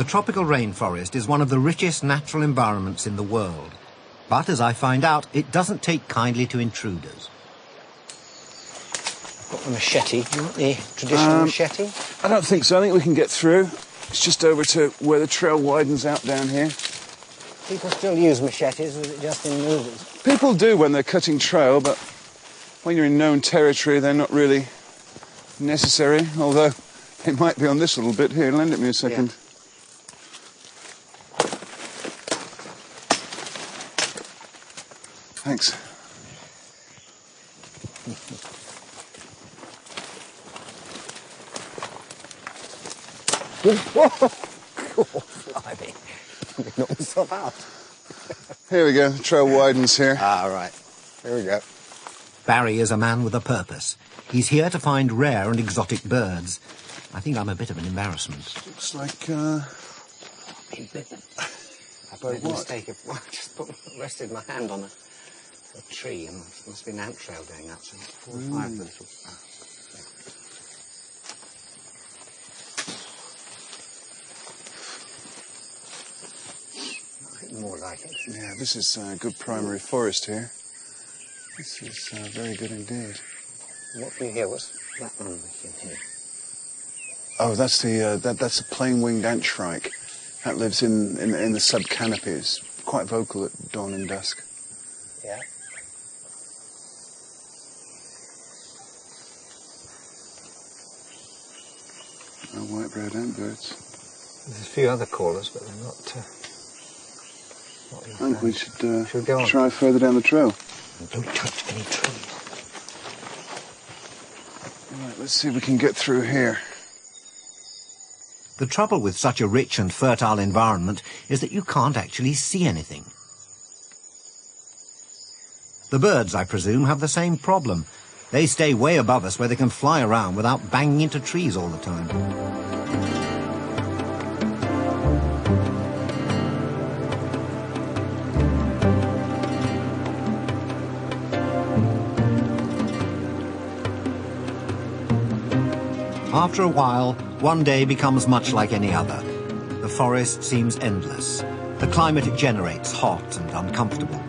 The tropical rainforest is one of the richest natural environments in the world. But as I find out, it doesn't take kindly to intruders. I've got the machete. Do you want the traditional machete? I don't think so. I think we can get through. It's just over to where the trail widens out down here. People still use machetes, or is it just in movies? People do when they're cutting trail, but when you're in known territory, they're not really necessary, although it might be on this little bit here. Lend it me a second. Yeah. Thanks. Here we go, the trail widens here. Ah, right. Here we go. Barry is a man with a purpose. He's here to find rare and exotic birds. I think I'm a bit of an embarrassment. Looks like, I've made a mistake of... Well, I just rested my hand on a tree, and there must be an ant trail going up, so four or five little... More like it. Yeah, this is a good primary forest here. This is very good indeed. What do you hear? What's that one you can hear? Oh, that's the that's a plain-winged ant shrike. That lives in the sub canopy. It's quite vocal at dawn and dusk. Yeah. Oh, white-browed antbirds. There's a few other callers, but they're not. I think we should go on. Try further down the trail. Don't touch any trees. Right, let's see if we can get through here. The trouble with such a rich and fertile environment is that you can't actually see anything. The birds, I presume, have the same problem. They stay way above us where they can fly around without banging into trees all the time. After a while, one day becomes much like any other. The forest seems endless. The climate it generates, hot and uncomfortable.